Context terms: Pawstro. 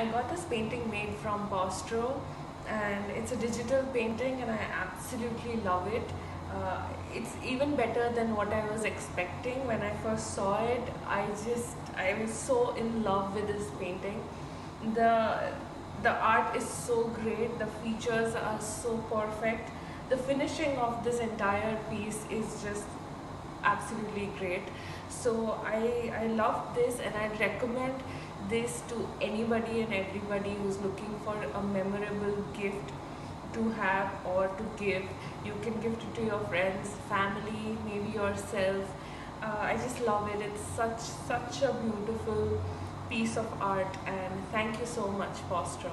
I got this painting made from Pawstro, and it's a digital painting and I absolutely love it. It's even better than what I was expecting. When I first saw it, I was so in love with this painting. The art is so great, the features are so perfect. The finishing of this entire piece is just absolutely great. So I love this, and I'd recommend this to anybody and everybody who's looking for a memorable gift to have or to give. You can gift it to your friends, family, maybe yourself. I just love it. It's such a beautiful piece of art, and thank you so much, Pawstro.